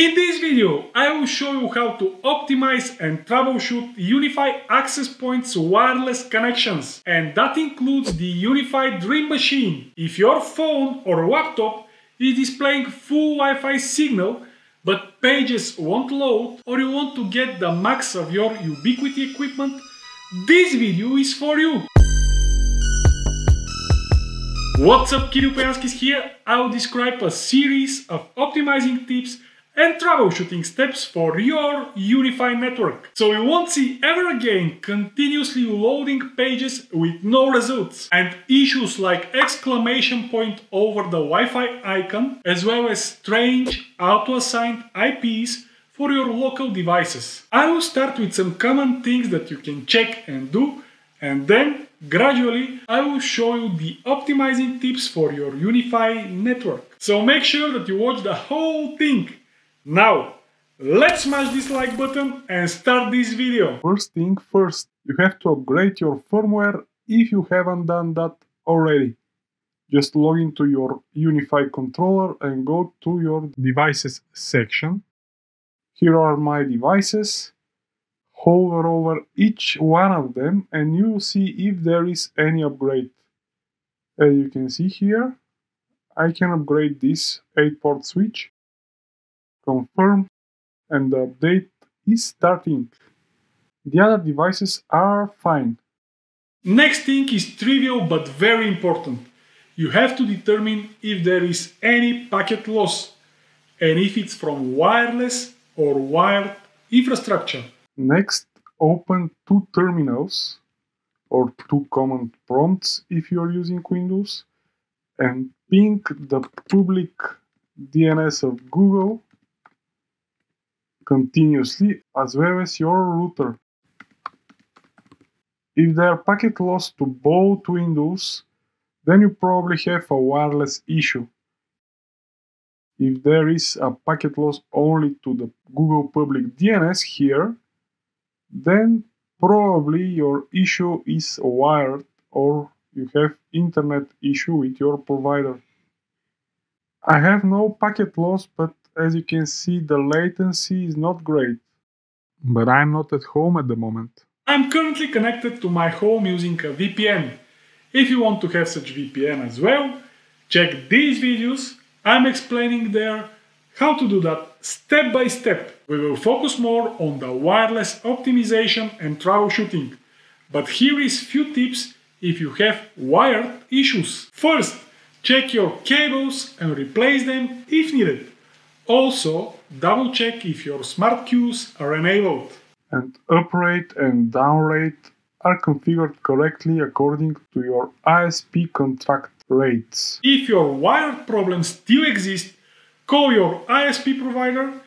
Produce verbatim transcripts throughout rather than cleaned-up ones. In this video, I will show you how to optimize and troubleshoot UniFi Access Point's wireless connections, and that includes the UniFi Dream Machine. If your phone or laptop is displaying full Wi-Fi signal, but pages won't load, or you want to get the max of your Ubiquiti equipment, this video is for you. What's up, Kiril Peyanski here. I will describe a series of optimizing tips and troubleshooting steps for your UniFi network, so you won't see ever again continuously loading pages with no results, and issues like exclamation point over the Wi-Fi icon, as well as strange auto-assigned I Ps for your local devices. I will start with some common things that you can check and do, and then gradually, I will show you the optimizing tips for your UniFi network. So make sure that you watch the whole thing. Now, let's smash this like button and start this video. First thing first, you have to upgrade your firmware if you haven't done that already. Just log into your UniFi controller and go to your devices section. Here are my devices. Hover over each one of them and you see if there is any upgrade. As you can see here, I can upgrade this eight port switch. Confirm, and the update is starting. The other devices are fine. Next thing is trivial but very important. You have to determine if there is any packet loss and if it's from wireless or wired infrastructure. Next, open two terminals or two command prompts if you're using Windows and ping the public D N S of Google continuously, as well as your router. If there are packet loss to both windows, then you probably have a wireless issue. If there is a packet loss only to the Google public D N S here, then probably your issue is wired or you have internet issue with your provider. I have no packet loss, but as you can see, the latency is not great. But I'm not at home at the moment. I'm currently connected to my home using a V P N. If you want to have such V P N as well, check these videos. I'm explaining there how to do that step by step. We will focus more on the wireless optimization and troubleshooting. But here is few tips if you have wired issues. First, check your cables and replace them if needed. Also, double check if your smart queues are enabled. And uprate and downrate are configured correctly according to your I S P contract rates. If your wired problems still exist, call your I S P provider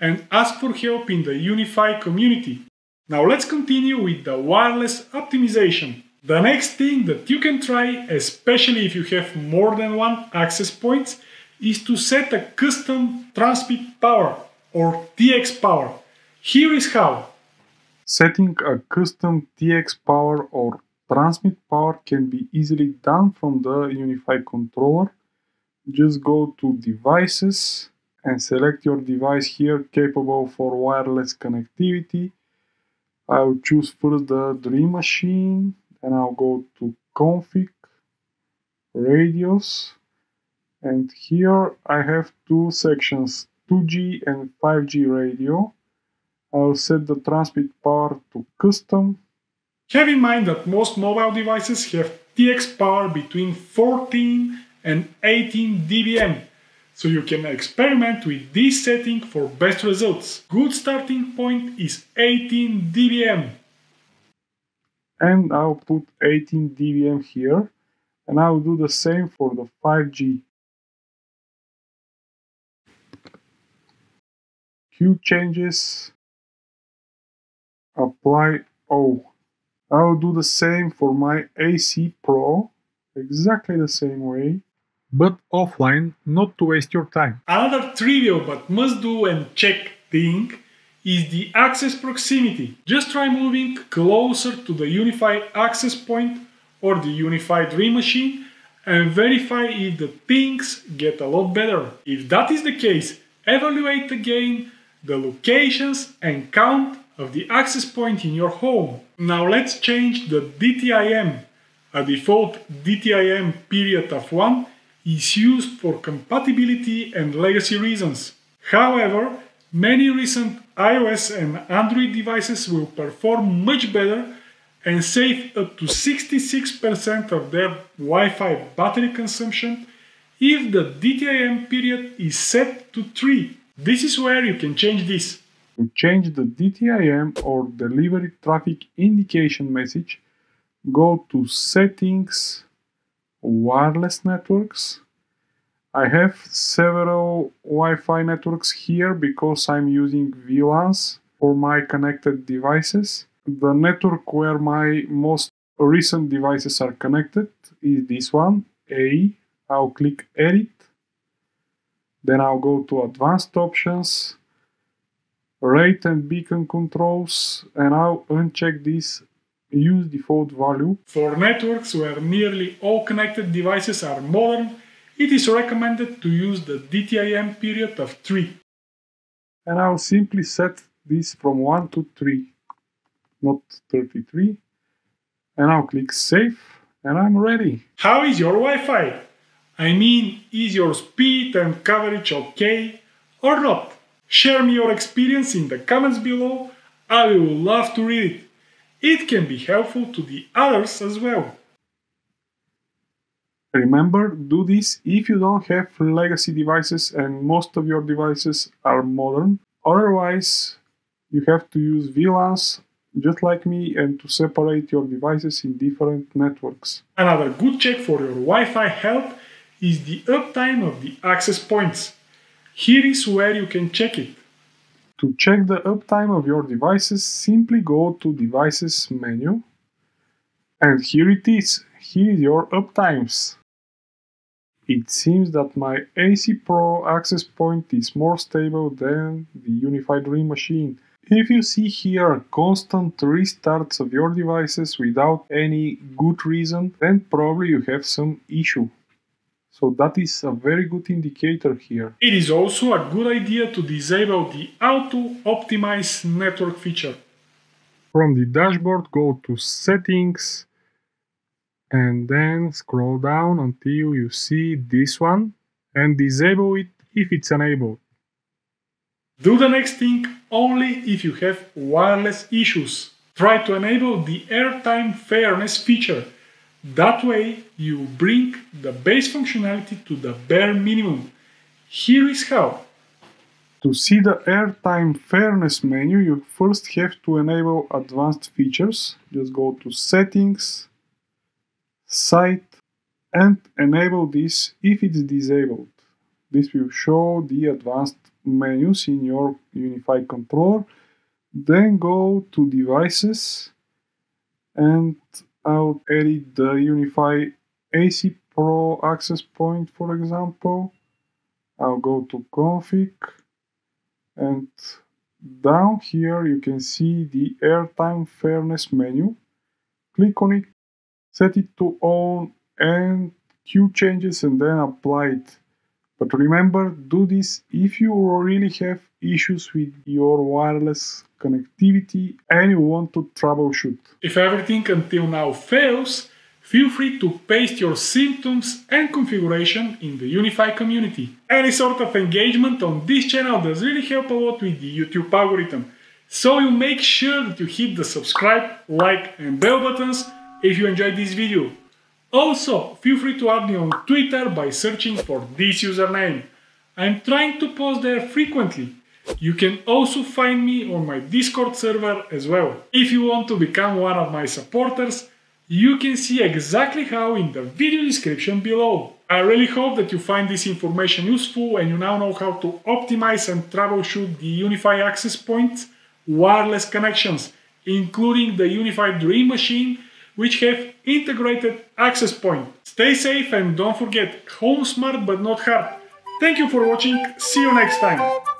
and ask for help in the UniFi community. Now let's continue with the wireless optimization. The next thing that you can try, especially if you have more than one access points, is to set a custom transmit power or T X power. Here is how. Setting a custom T X power or transmit power can be easily done from the UniFi controller. Just go to devices and select your device here capable for wireless connectivity. I'll choose first the Dream Machine and I'll go to config, radios. And here I have two sections, two G and five G radio. I'll set the transmit power to custom. Have in mind that most mobile devices have T X power between fourteen and eighteen d B m, so you can experiment with this setting for best results. Good starting point is eighteen d B m. And I'll put eighteen d B m here, and I'll do the same for the five G. Queue changes, apply all. I'll do the same for my A C Pro, exactly the same way, but offline, not to waste your time. Another trivial but must do and check thing is the access proximity. Just try moving closer to the UniFi Access Point or the UniFi Dream Machine and verify if the things get a lot better. If that is the case, evaluate again the locations and count of the access point in your home. Now let's change the D T I M. A default D T I M period of one is used for compatibility and legacy reasons. However, many recent iOS and Android devices will perform much better and save up to sixty-six percent of their Wi-Fi battery consumption if the D T I M period is set to three. This is where you can change this. To change the D T I M or delivery traffic indication message, go to Settings, Wireless Networks. I have several Wi-Fi networks here because I'm using V LANs for my connected devices. The network where my most recent devices are connected is this one, A. I'll click Edit. Then I'll go to Advanced Options, Rate and Beacon Controls, and I'll uncheck this Use Default Value. For networks where nearly all connected devices are modern, it is recommended to use the D T I M period of three. And I'll simply set this from one to three, not thirty-three. And I'll click Save, and I'm ready. How is your Wi-Fi? I mean, is your speed and coverage okay or not? Share me your experience in the comments below. I will love to read it. It can be helpful to the others as well. Remember, do this if you don't have legacy devices and most of your devices are modern. Otherwise, you have to use V LANs just like me and to separate your devices in different networks. Another good check for your Wi-Fi health is the uptime of the access points. Here is where you can check it. To check the uptime of your devices, simply go to Devices menu, and here it is. Here is your uptimes. It seems that my A C Pro access point is more stable than the UniFi Dream Machine. If you see here constant restarts of your devices without any good reason, then probably you have some issue. So that is a very good indicator here. It is also a good idea to disable the Auto Optimize Network feature. From the dashboard, go to Settings and then scroll down until you see this one and disable it if it's enabled. Do the next thing only if you have wireless issues. Try to enable the AirTime Fairness feature. That way, you bring the base functionality to the bare minimum. Here is how. To see the AirTime Fairness menu, you first have to enable advanced features. Just go to Settings, Site, and enable this if it's disabled. This will show the advanced menus in your UniFi controller. Then go to Devices and I'll edit the UniFi A C Pro access point, for example. I'll go to Config, and down here you can see the AirTime Fairness menu. Click on it, set it to On and Queue Changes, and then apply it. But remember, do this if you really have issues with your wireless connectivity and you want to troubleshoot. If everything until now fails, feel free to paste your symptoms and configuration in the UniFi community. Any sort of engagement on this channel does really help a lot with the YouTube algorithm, so you make sure that you hit the subscribe, like and bell buttons if you enjoyed this video. Also, feel free to add me on Twitter by searching for this username. I'm trying to post there frequently. You can also find me on my Discord server as well. If you want to become one of my supporters, you can see exactly how in the video description below. I really hope that you find this information useful and you now know how to optimize and troubleshoot the UniFi access points, wireless connections, including the UniFi Dream Machine, which have integrated access point. Stay safe and don't forget, home smart but not hard. Thank you for watching, see you next time!